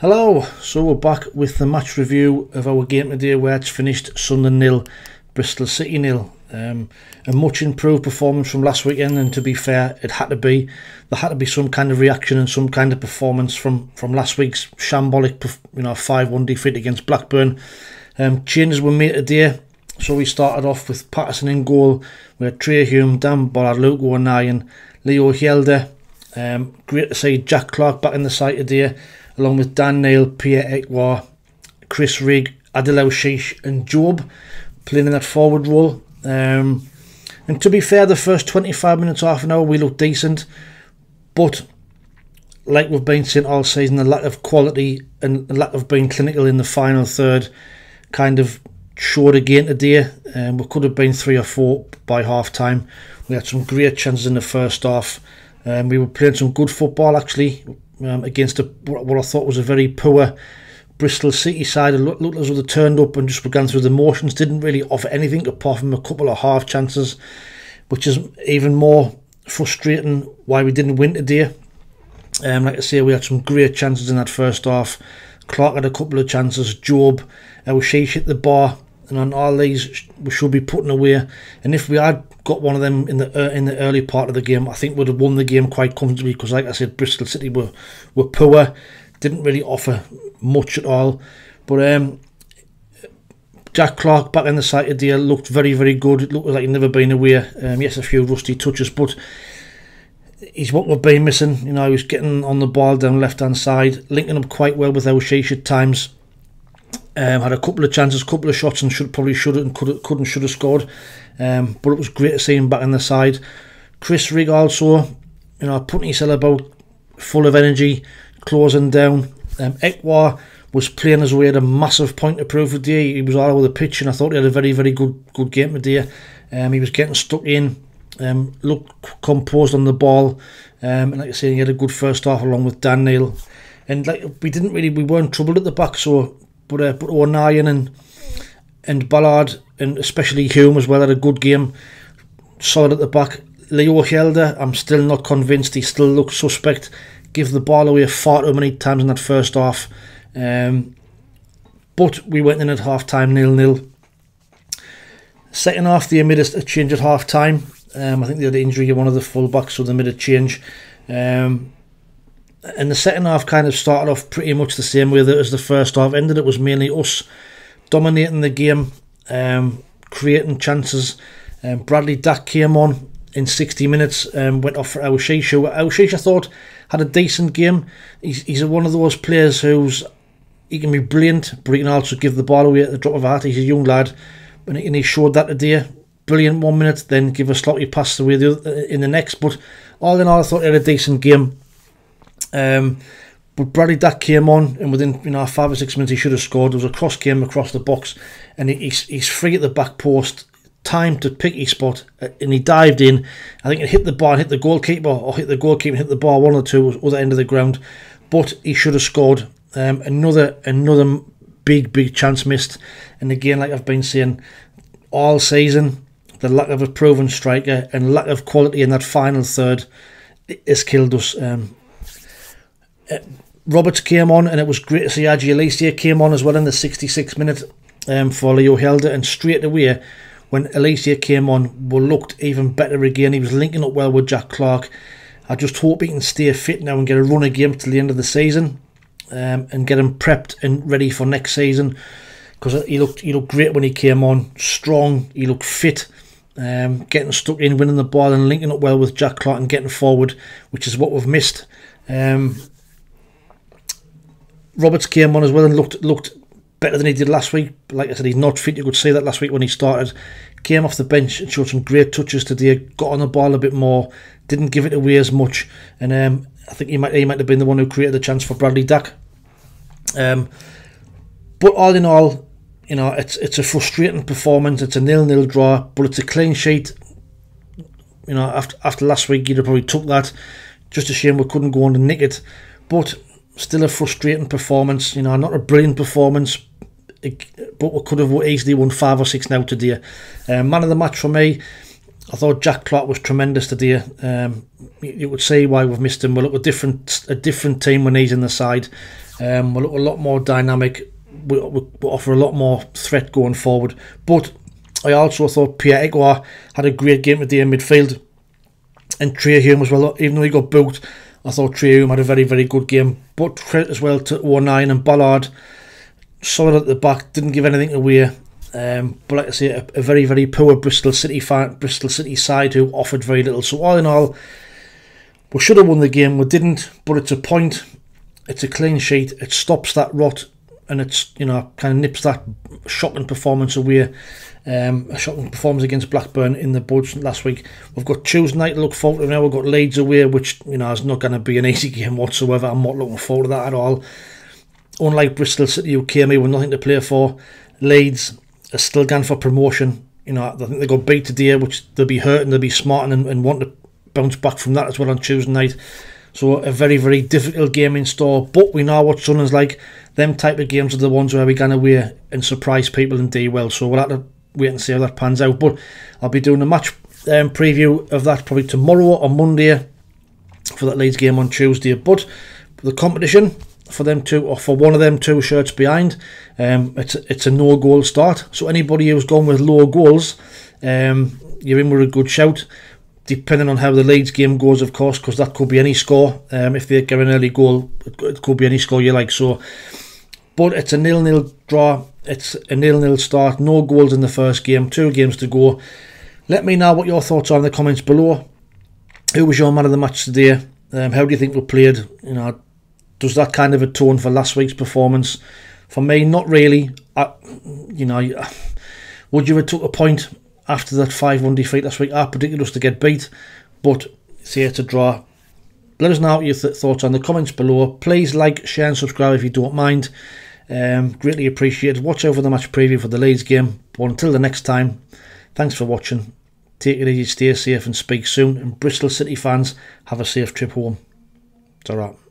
Hello, so we're back with the match review of our game today, where it's finished Sunderland 0, Bristol City 0. A much improved performance from last weekend, and to be fair, it had to be. There had to be some kind of reaction and some kind of performance from last week's shambolic 5-1 defeat against Blackburn. Changes were made today, so we started off with Paterson in goal, where Trai Hume, Dan Ballard, Luke O'Neill and Leo Hjelder. Great to see Jack Clarke back in the side today, along with Dan Neil, Pierre Ekwah, Chris Rigg, Aji Alese and Jobe playing in that forward role. And to be fair, the first 25 minutes, half an hour, we looked decent. But, like we've been saying all season, the lack of quality and the lack of being clinical in the final third kind of showed again today. We could have been 3 or 4 by half-time. We had some great chances in the first half. We were playing some good football, actually, against what I thought was a very poor Bristol City side. It looked as though they turned up and just began through the motions, didn't really offer anything apart from a couple of half chances, which is even more frustrating why we didn't win today. Like I say, we had some great chances in that first half. Clarke had a couple of chances, Jobe, Aouchiche hit the bar, and on all these we should be putting away. And if we had got one of them in the early part of the game, I think we'd have won the game quite comfortably, because like I said, Bristol City were poor, didn't really offer much at all. But Jack Clarke back in the side today looked very, very good. It looked like he'd never been away. Yes, a few rusty touches, but he's what we've been missing. You know, he was getting on the ball down left hand side, linking up quite well with Aouchiche at times. Had a couple of chances, a couple of shots, and should have scored. But it was great to see him back in the side. Chris Rigg also, putting himself about, full of energy, closing down. Ekwah was playing his way at a massive point to prove today. He was all over the pitch, and I thought he had a very, very good game today. He was getting stuck in, looked composed on the ball, and like I say, he had a good first half along with Dan Neil. And like we weren't troubled at the back. So, but O'Neill and Ballard, and especially Hume as well, had a good game, solid at the back. Leo Hjelder, I'm still not convinced. He still looks suspect. Give the ball away far too many times in that first half. But we went in at half-time 0-0. Second half, they made a change at half-time. I think they had an injury in one of the full-backs, so they made a change. And the second half kind of started off pretty much the same way as the first half ended. It was mainly us dominating the game, creating chances. Bradley Dack came on in 60 minutes, went off for Aouchiche. Aouchiche, I thought, had a decent game. He's one of those players he can be brilliant, but he can also give the ball away at the drop of a hat. He's a young lad, and he showed that today. Brilliant 1 minute, then give a slotty pass away in the next. But all in all, I thought he had a decent game. But Bradley Dack came on, and within 5 or 6 minutes, he should have scored. There was a cross game across the box, and he's free at the back post. Time to pick his spot, and he dived in. I think it hit the bar and hit the goalkeeper, or hit the goalkeeper and hit the bar, one or two, was other end of the ground. But he should have scored. Another big chance missed. And again, like I've been saying all season, the lack of a proven striker and lack of quality in that final third has killed us. Roberts came on, and it was great to see Aji Alese came on as well in the 66th minute for Leo Hjelder, and straight away, when Alese came on, we looked even better again. He was linking up well with Jack Clarke. I just hope he can stay fit now and get a run again till the end of the season, and get him prepped and ready for next season, because he looked great when he came on. Strong, he looked fit, getting stuck in, winning the ball and linking up well with Jack Clarke and getting forward, which is what we've missed. Roberts came on as well and looked better than he did last week. Like I said, he's not fit. You could see that last week when he started. Came off the bench and showed some great touches today. Got on the ball a bit more. Didn't give it away as much. And I think he might have been the one who created the chance for Bradley Dack. But all in all, it's a frustrating performance. It's a 0-0 draw, but it's a clean sheet. After last week, you'd have probably took that. Just a shame we couldn't go on and nick it. But still a frustrating performance. Not a brilliant performance, but we could have easily won 5 or 6 now today. Man of the match for me, I thought Jack Clarke was tremendous today. You would see why we've missed him. Well, look, a different team when he's in the side. We're a lot more dynamic. We offer a lot more threat going forward. But I also thought Pierre Ekwah had a great game today in midfield. And Trai Hume as well, even though he got booked, I thought Trai Hume had a very, very good game. But credit as well to 0-9 and Ballard, solid at the back, didn't give anything away. But like I say, a very, very poor Bristol City side who offered very little. So all in all, we should have won the game, we didn't. But it's a point, it's a clean sheet, it stops that rot, and it's, you know, kind of nips that shocking performance away. A shocking performance against Blackburn in the bud last week. We've got Tuesday night to look forward to now. We've got Leeds away, which, you know, is not going to be an easy game whatsoever. I'm not looking forward to that at all. Unlike Bristol City, who came here with nothing to play for, Leeds are still going for promotion. You know, I think they got beat today, which they'll be hurting, they'll be smarting, and want to bounce back from that as well on Tuesday night. So a very, very difficult game in store. But we know what Sunderland's like. Them type of games are the ones where we're going away and surprise people and do well. So we'll have to wait and see how that pans out. But I'll be doing a match preview of that probably tomorrow or Monday for that Leeds game on Tuesday. But the competition for them two, or for one of them two shirts behind, it's a no-goal start. So anybody who's gone with low goals, you're in with a good shout. Depending on how the Leeds game goes, of course, because that could be any score. If they get an early goal, it could be any score you like. So, but it's a 0-0 draw. It's a 0-0 start. No goals in the first game. 2 games to go. Let me know what your thoughts are in the comments below. Who was your man of the match today? How do you think we played? You know, does that kind of atone for last week's performance? For me, not really. You know, would you have took a point after that 5-1 defeat last week? I predicted us to get beat, but it's here to draw. Let us know your thoughts on the comments below. Please like, share and subscribe if you don't mind. Greatly appreciated. Watch out for the match preview for the Leeds game. But until the next time, thanks for watching. Take it easy, stay safe and speak soon. And Bristol City fans, have a safe trip home. It's all right.